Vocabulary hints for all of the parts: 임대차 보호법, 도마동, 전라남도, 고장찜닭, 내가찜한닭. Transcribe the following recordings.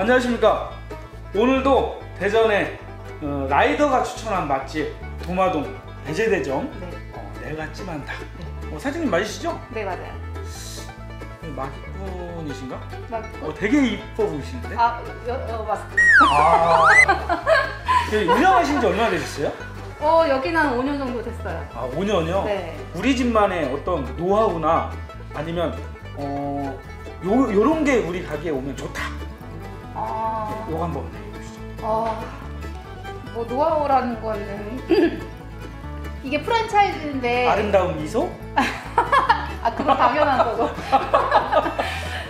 안녕하십니까. 오늘도 대전에 라이더가 추천한 맛집 도마동 배재대점 네. 내가찜한닭. 네. 사장님 맞으시죠? 네, 맞아요. 마기꾼이신가? 되게 이뻐 보이시는데? 맞습니다. 운영하신 지 얼마나 되셨어요? 여기는 한 5년 정도 됐어요. 5년이요? 네. 우리 집만의 어떤 노하우나 아니면 요런 게 우리 가게에 오면 좋다. 요거 한번 해보시죠. 노하우라는 거는 이게 프랜차이즈인데 아름다운 미소? 그건 당연한 거고.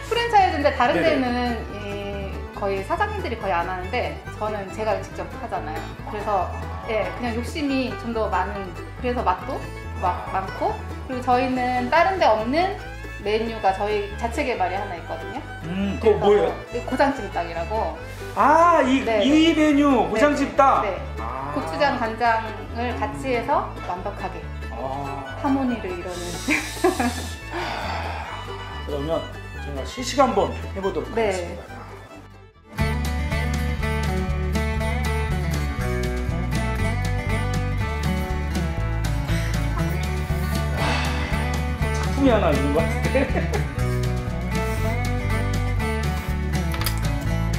프랜차이즈인데 다른 네네. 데는 거의 사장님들이 거의 안 하는데 저는 제가 직접 하잖아요. 그래서 그냥 욕심이 좀 더 많은, 그래서 맛도 막 많고, 그리고 저희는 다른 데 없는 메뉴가 저희 자체 개발이 하나 있거든요. 그거 뭐예요? 고장찜닭이라고. 이 메뉴 고장찜닭? 네. 고추장, 간장을 같이 해서 완벽하게 하모니를 이루는. 그러면 제가 시식한 번 해보도록 네. 하겠습니다. 작품이 하나 있는 것 같은데.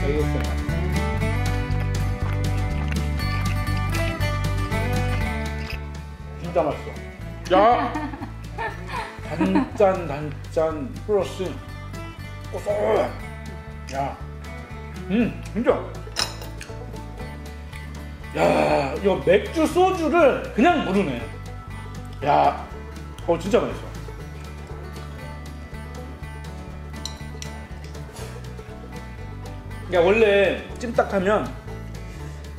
알겠어요. 진짜 맛있어. 야! 단짠 플러스 고소해. 야, 진짜. 야, 이거 맥주 소주를 그냥 모르네. 야, 진짜 맛있어. 야, 원래 찜닭하면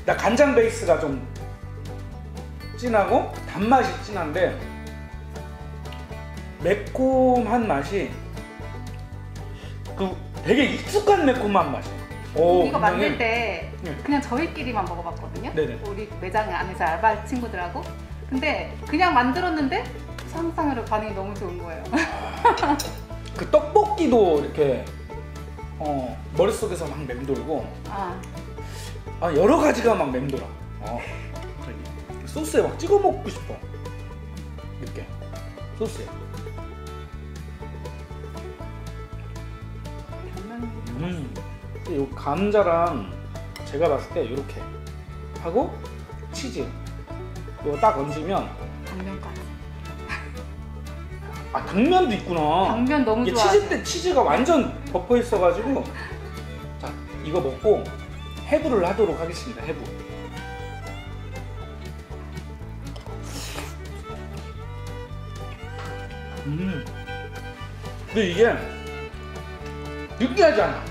나 간장 베이스가 좀 진하고 단맛이 진한데 매콤한 맛이 되게 익숙한 매콤한 맛이에요. 이거 만들 때 그냥 저희끼리만 먹어봤거든요. 네네. 우리 매장 안에서 알바 친구들하고. 근데 그냥 만들었는데 상상으로 반응이 너무 좋은 거예요. 그 떡볶이도 이렇게 머릿속에서 막 맴돌고 여러 가지가 막 맴돌아. 소스에 막 찍어 먹고 싶어. 이렇게 소스에. 이 감자랑 제가 봤을 때 이렇게 하고 치즈 이거 딱 얹으면 당면까지. 당면도 있구나. 당면 너무 좋아. 치즈 때 치즈가 완전 덮어 있어가지고. 자, 이거 먹고 해부를 하도록 하겠습니다. 해부. 근데 이게 느끼하지 않아.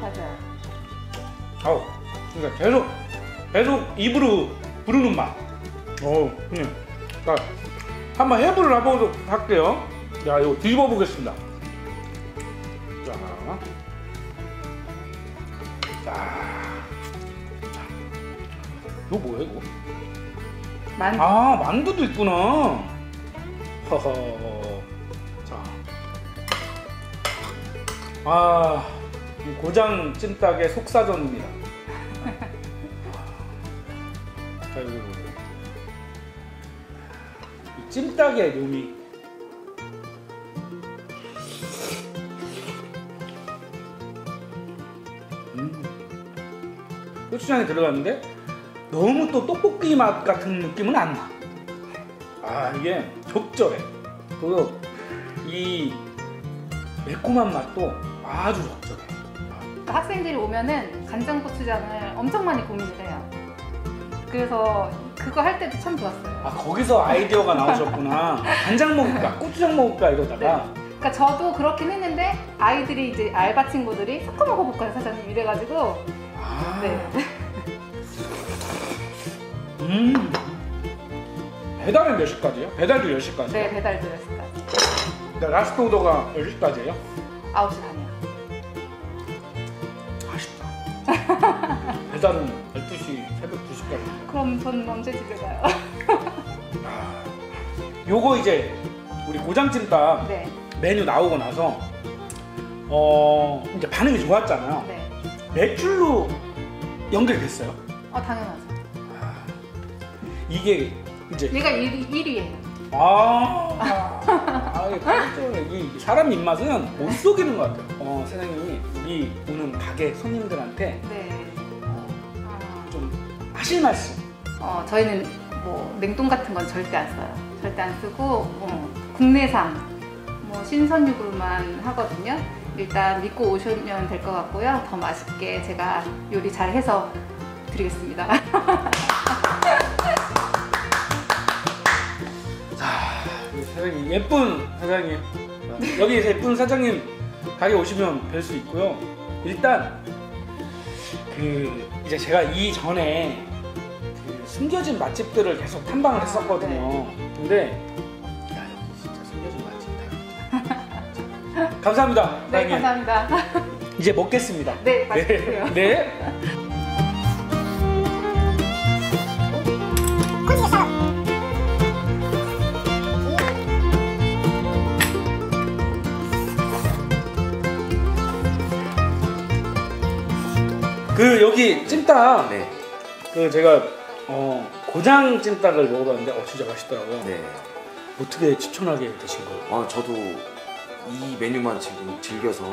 맞아요. 그러니까 계속 입으로 부르는 맛. 그러니까 한번 해부를 해보도록 할게요. 야, 이거 뒤집어 보겠습니다. 자, 이거 뭐야 이거? 만두. 만두도 있구나. 허허. 자. 이 고장 찜닭의 속사전입니다. 자, 이 찜닭의 묘미. 고추장이 들어갔는데 너무 또 떡볶이 맛 같은 느낌은 안 나. 이게 적절해. 그리고 이 매콤한 맛도 아주 적절해. 학생들이 오면은 간장 고추장을 엄청 많이 고민을 해요. 그래서 그거 할 때도 참 좋았어요. 거기서 아이디어가 나오셨구나. 간장 먹을까? 고추장 먹을까? 이러다가. 네. 그러니까 저도 그렇긴 했는데 아이들이 이제 알바 친구들이 섞어 먹어볼까요, 사장님? 이래가지고. 네. 배달은 몇 시까지요? 배달도 10시까지요? 네, 배달도 10시까지. 라스트 오더가 10시까지예요? 9시 반이요. 아쉽다. 배달은 12시, 새벽 2시까지. 그럼 저는 언제 집에 가요? 요거 이제 우리 고장찜닭 메뉴 나오고 나서 이제 반응이 좋았잖아요. 네. 매출로 연결됐어요? 당연하죠. 이게 이제 내가 1위예요. 이 사람 입맛은 못 속이는 것 같아요. 사장님이 우리 오는 가게 손님들한테 네. 좀 하실 말씀. 저희는 뭐 냉동 같은 건 절대 안 써요. 절대 안 쓰고 국내산 뭐 신선육으로만 하거든요. 일단 믿고 오시면 될 것 같고요. 더 맛있게 제가 요리 잘 해서 드리겠습니다. 사장님, 예쁜 사장님, 여기 예쁜 사장님 가게 오시면 뵐 수 있고요. 일단 이제 제가 이전에 숨겨진 맛집들을 계속 탐방을 했었거든요. 근데 야, 여기 진짜 숨겨진 맛집이다. 감사합니다. 사장님. 네, 감사합니다. 이제 먹겠습니다. 네, 맛있게 드세요. 네. 네. 여기 찜닭, 네. 제가 고장 찜닭을 먹어봤는데 진짜 맛있더라고요. 네. 어떻게 추천하게 되신 거예요? 저도 이 메뉴만 지금 즐겨서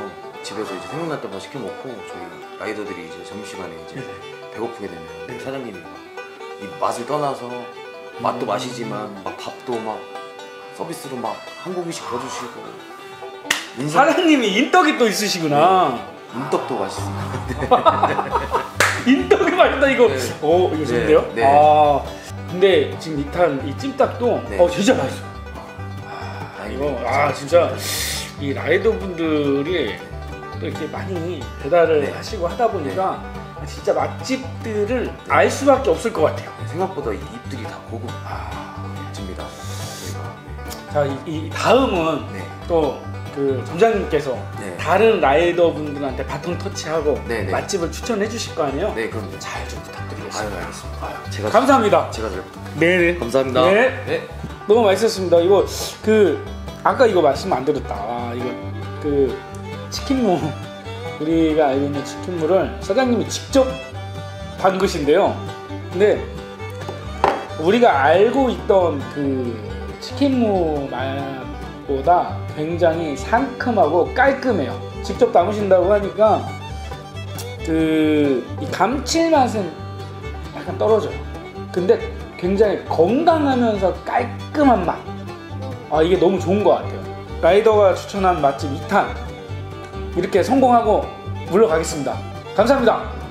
집에서 이제 생각났던 거 시켜 먹고, 저희 라이더들이 이제 점심시간에 이제 네. 배고프게 되면 네. 사장님이 이 맛을 떠나서 맛도 맛이지만 막 밥도 막 서비스로 막 한국음식 넣어주시고. 사장님이 인덕이 또 있으시구나. 네. 인떡도 맛있습니다. 인떡이 맛있다 이거. 네. 이거 좋은데요? 네. 네. 근데 지금 이 찜닭도 네. 진짜 맛있어. 이거 진짜 이 라이더 분들이 또 이렇게 많이 배달을 네. 하시고 하다 보니까 네. 진짜 맛집들을 알 수밖에 없을 것 같아요. 네. 생각보다 이 입들이 다 고급 맛집입니다. 자, 이 다음은 네. 또. 점장님께서 네. 다른 라이더 분들한테 바톤 터치하고 네네. 맛집을 추천해 주실 거 아니에요? 네, 그럼 잘 좀 부탁드리겠습니다. 알겠습니다. 제가 감사합니다. 제가 잘 부탁드립니다. 네네. 감사합니다. 네. 네. 너무 맛있었습니다. 이거 아까 이거 말씀 안 드렸다. 이거 치킨무, 우리가 알고 있는 치킨무를 사장님이 직접 담그신데요. 근데 우리가 알고 있던 치킨무 맛보다 굉장히 상큼하고 깔끔해요. 직접 담으신다고 하니까 이 감칠맛은 약간 떨어져요. 근데 굉장히 건강하면서 깔끔한 맛. 이게 너무 좋은 것 같아요. 라이더가 추천한 맛집 2탄 이렇게 성공하고 물러가겠습니다. 감사합니다.